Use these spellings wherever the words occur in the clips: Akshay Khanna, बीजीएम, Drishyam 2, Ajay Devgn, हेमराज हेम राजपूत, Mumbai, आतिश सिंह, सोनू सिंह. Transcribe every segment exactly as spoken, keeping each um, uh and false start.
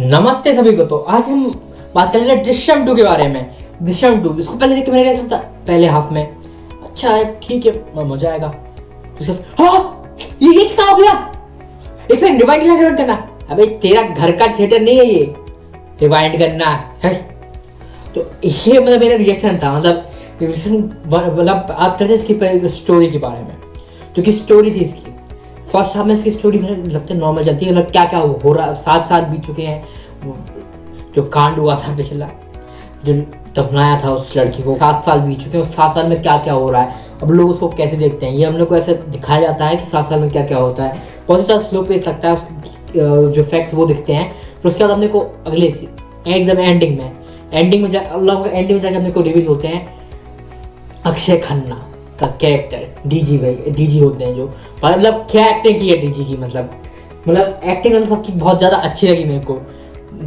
नमस्ते सभी को। तो आज हम बात करेंगे दृश्यम टू के बारे में। दृश्यम टू इसको पहले देख के मैंने क्या पहले हाफ में अच्छा है, ठीक है, मजा आएगा। हाँ, ये ये क्या हो गया? इसमें रिवाइंड रिवाइंड करना। अबे तेरा घर का थिएटर नहीं है ये, रिवाइंड करना है। तो ये मतलब मेरा रिएक्शन था, मतलब मतलब आप करते इसकी स्टोरी के बारे में, जो कि स्टोरी थी इसकी फर्स्ट हाफ में। इसकी स्टोरी मुझे लगता है नॉर्मल चलती है, मतलब क्या क्या हो रहा, साथ साथ बीत चुके हैं। जो कांड हुआ था पिछला, जो दफनाया था उस लड़की को, सात साल बीत चुके हैं। उस सात साल में क्या क्या हो रहा है, अब लोग उसको कैसे देखते हैं, ये हम लोग को ऐसे दिखाया जाता है कि सात साल में क्या क्या होता है। बहुत सा स्लो पेस लगता है, जो फैक्ट्स वो दिखते हैं। फिर उसके बाद हमने को अगले एकदम एंडिंग में एंडिंग में जा एंडिंग में जाकर हमने को रिवील होते हैं अक्षय खन्ना का कैरेक्टर। डीजी भाई डीजी होते हैं, जो मतलब क्या एक्टिंग की है डीजी की, मतलब मतलब एक्टिंग मतलब सबकी बहुत ज़्यादा अच्छी लगी मेरे को।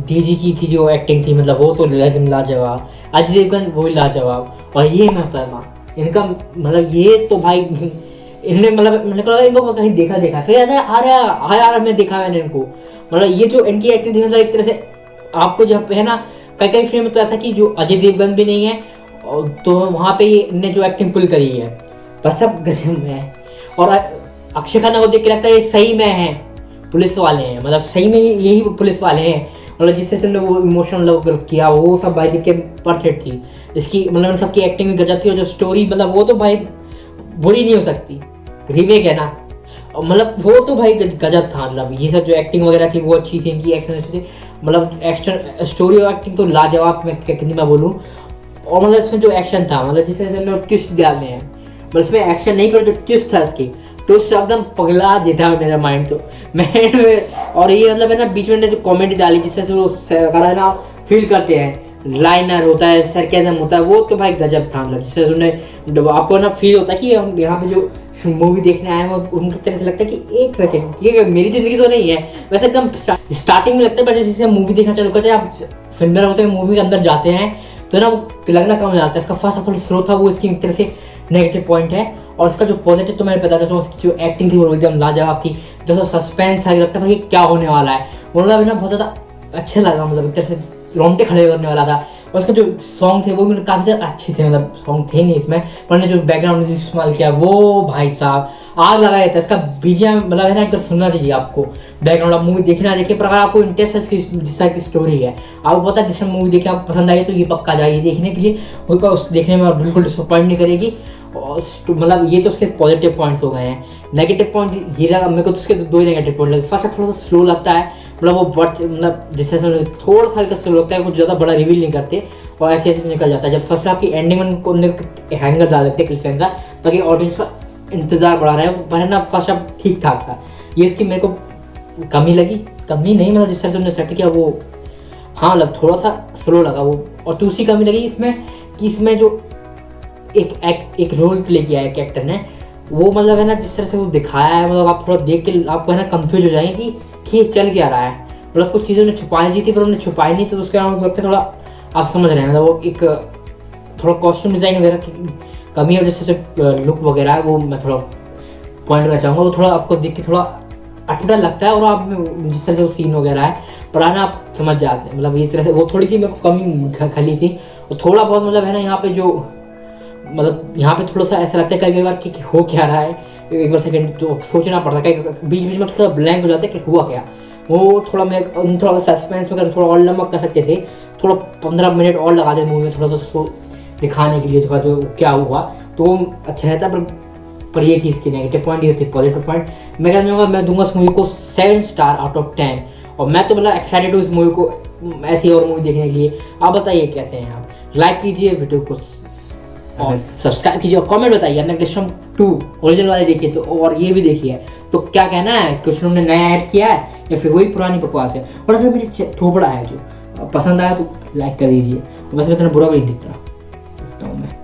डीजी की थी जो एक्टिंग थी, मतलब वो तो लेकिन लाजवाब, अजय देवगन वो भी लाजवाब, और ये महतरमा इनका मतलब ये तो भाई इनने मतलब मैंने कहा इनको कहीं देखा देखा फिर याद आ रहा आ रहा मैं देखा मैंने इनको। मतलब ये जो इनकी एक्टिंग थी, मतलब एक तरह से आपको जब है ना कई कई फिल्म तो ऐसा कि जो अजय देवगन भी नहीं है तो वहाँ पे इनने जो एक्टिंग पुल करी है बस सब गजब है। और अक्षय खन्ना को देख के लगता है ये सही में है, पुलिस वाले हैं, मतलब सही में यही पुलिस वाले हैं। मतलब जिससे इसने वो इमोशनल किया वो सब भाई देख के परफेक्ट थी इसकी, मतलब सबकी एक्टिंग भी गजब थी। और जो स्टोरी मतलब वो तो भाई बुरी नहीं हो सकती, रीमेक है ना, मतलब वो तो भाई गजब था। मतलब ये सब जो एक्टिंग वगैरह थी वो अच्छी थी, इनकी एक्शन अच्छी थी, मतलब एक्स्ट्रा स्टोरी और एक्टिंग तो लाजवाब मैं कितनी मैं बोलूँ। और मतलब इसमें जो एक्शन था, मतलब जिससे इसने ट्विस्ट डाले हैं, मतलब इसमें एक्शन नहीं करो, जो ट्विस्ट था इसकी ट्विस्ट एकदम पगला देता है मेरा माइंड तो मैं। और ये मतलब है ना बीच में जो कॉमेडी डाली जिससे वो ना फील करते हैं, लाइनर होता है, सरकेज़म होता है, वो तो भाई गजब था। मतलब जिससे उन्हें आपको ना फील होता है कि हम यहाँ पे जो मूवी देखने आए हैं उनकी तरह से लगता है कि एक सेकेंड ठीक है मेरी जिंदगी तो नहीं है वैसे, एकदम स्टार्टिंग में लगता है। पर जैसे मूवी देखना चालू करते हैं, आप फिल्म होते हैं मूवी के अंदर जाते हैं तो ना वो लगना कम जाता है। इसका फर्स्ट ऑफ ऑल स्लो था, वो इसकी एक तरह से नेगेटिव पॉइंट है। और इसका जो पॉजिटिव तो मैंने बता देता हूँ, उसकी जो एक्टिंग थी वो एकदम लाजवाब थी। जैसा सस्पेंस है, लगता है भाई क्या होने वाला है, मतलब ना बहुत ज़्यादा अच्छा लगा, मतलब एक तरह से रोंगटे खड़े करने वाला था। और उसके जो सॉन्ग थे वो भी काफ़ी ज़्यादा अच्छे थे, मतलब सॉन्ग थे नहीं इसमें, पर जो बैकग्राउंड म्यूजिक इस्तेमाल किया वो भाई साहब आग लगाया था। इसका बीजीएम मतलब है ना एक सुनना चाहिए आपको बैकग्राउंड, आप मूवी देखना देखिए, पर अगर आपको इंटरेस्ट है जिस तरह की स्टोरी है, आपको पता है जिसमें मूवी देखिए आप पसंद आई तो ये पक्का जाइए देखने के लिए, उनका उस देखने में बिल्कुल डिसअपॉइंट नहीं करेगी। और मतलब ये तो उसके पॉजिटिव पॉइंट्स हो गए हैं। नेगेटिव पॉइंट ये लगा मेरे को, तो उसके दो ही नेगेटिव पॉइंट लगे। फर्स्ट थोड़ा सा स्लो लगता है, मतलब वो वर्थ मतलब जिससे थोड़ा सा हल्का स्लो लगता है, कुछ ज़्यादा बड़ा रिवील नहीं करते और ऐसे ऐसे निकल जाता है। जब फर्स्ट आपकी एंडिंग में को हैंगर डाल देते हैं क्लिफ हैंगर, ताकि ऑडियंस का इंतजार बढ़ा रहा है, पर है ना फर्स्ट आप ठीक ठाक था। ये इसकी मेरे को कमी लगी, कमी नहीं मतलब जिस तरह से उन्होंने सेट किया वो, हाँ मतलब थोड़ा सा स्लो लगा वो। और दूसरी कमी लगी इसमें कि इसमें जो एक एक, एक रोल प्ले किया है एक एक्टर ने, वो मतलब है ना जिस तरह से वो दिखाया है, मतलब आप थोड़ा देख के आपको है ना कंफ्यूज हो जाएंगे कि कि चल क्या रहा है। मतलब कुछ चीज़ें उन्हें छुपाई जी थी पर उन्हें छुपाई नहीं, तो उसके अलावा थोड़ा आप समझ रहे हैं, मतलब वो एक थोड़ा कॉस्ट्यूम डिज़ाइन वगैरह की कमी है, जिस तरह से लुक वगैरह है वो मैं थोड़ा पॉइंट करना चाहूँगा। वो थोड़ा आपको देख के थोड़ा अटपटा लगता है और आप जिस तरह से वो सीन वगैरह है पुराना आप समझ जाते हैं, मतलब इस तरह से वो थोड़ी सी मेरे को कमी खली थी। और थोड़ा बहुत मतलब है ना यहाँ पर जो मतलब यहाँ पे थोड़ा सा ऐसा लगता है कई कई बार कि हो क्या रहा है, एक बार सेकंड तो सोचना पड़ता है, कई बीच बीच में थोड़ा ब्लैंक हो जाता है कि हुआ क्या। वो थोड़ा मैं थोड़ा सस्पेंस वगैरह थोड़ा और लंबा कर सकते थे, थोड़ा पंद्रह मिनट और लगा दें मूवी में थोड़ा सा उसको दिखाने के लिए थोड़ा जो क्या हुआ तो वो अच्छा रहता। पर, पर ये थी इसकी नेगेटिव पॉइंट, ये थी पॉजिटिव पॉइंट। मैं क्या कहूँगा, मैं दूंगा इस मूवी को seven star out of ten. और मैं तो मतलब एक्साइटेड हूँ इस मूवी को ऐसी और मूवी देखने के लिए। आप बताइए कैसे हैं आप, लाइक कीजिए वीडियो को और सब्सक्राइब कीजिए और कमेंट बताइए आपने दृश्यम टू ओरिजिनल वाले देखिए तो, और ये भी देखिए तो क्या कहना है, कुछ उन्होंने नया ऐड किया है या फिर वही पुरानी बकवास है। और अगर मेरी थोपड़ा है जो पसंद आया तो लाइक कर दीजिए, बस मैं इतना बुरा भी नहीं दिखता हूँ मैं।